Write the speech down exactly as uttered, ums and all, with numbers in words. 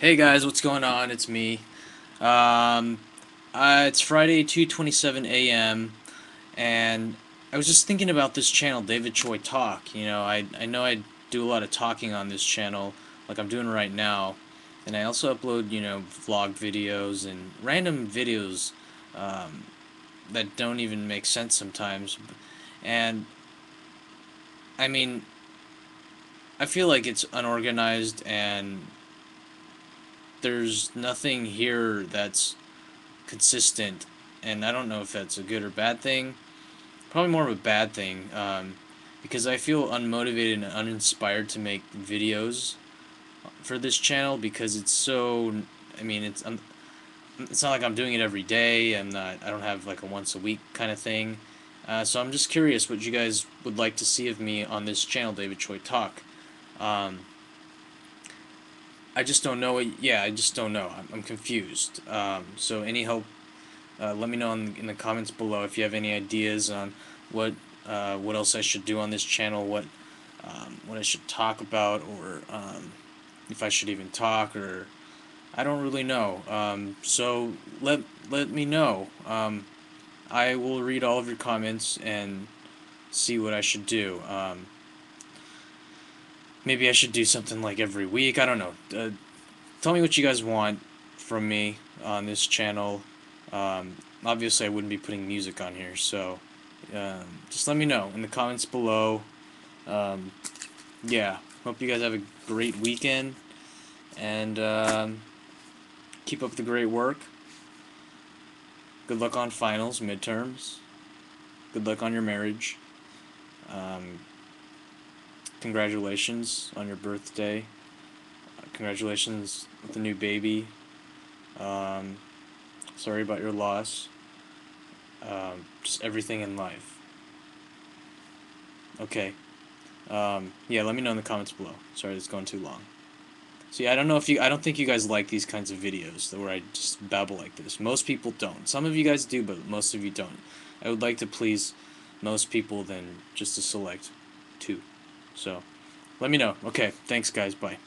Hey guys, what's going on? It's me. Um, uh, it's Friday, two twenty-seven a m and I was just thinking about this channel, David Choi Talk. You know, I, I know I do a lot of talking on this channel, like I'm doing right now, and I also upload, you know, vlog videos and random videos um, that don't even make sense sometimes. And, I mean, I feel like it's unorganized and there's nothing here that's consistent, and I don't know if that's a good or bad thing. Probably more of a bad thing, um, because I feel unmotivated and uninspired to make videos for this channel because it's so. I mean, it's I'm, it's not like I'm doing it every day. I'm not. I don't have like a once a week kind of thing. Uh, so I'm just curious what you guys would like to see of me on this channel, David Choi Talk. Um, I just don't know. What, yeah, I just don't know. I'm, I'm confused. Um, so any help, uh, let me know in, in the comments below if you have any ideas on what uh, what else I should do on this channel, what um, what I should talk about, or um, if I should even talk, or I don't really know. Um, so let let me know. Um, I will read all of your comments and see what I should do. Um, Maybe I should do something like every week. I don't know. Uh, tell me what you guys want from me on this channel. Um, obviously, I wouldn't be putting music on here, so um, just let me know in the comments below. Um, yeah, hope you guys have a great weekend, and um, keep up the great work. Good luck on finals, midterms. Good luck on your marriage. Um, Congratulations on your birthday. Uh, congratulations with the new baby. Um, sorry about your loss. Um, just everything in life. Okay. Um, yeah, let me know in the comments below. Sorry, it's going too long. See, I don't know if you. I don't think you guys like these kinds of videos where I just babble like this. Most people don't. Some of you guys do, but most of you don't. I would like to please most people than just to select two. So, let me know. Okay, thanks guys, bye.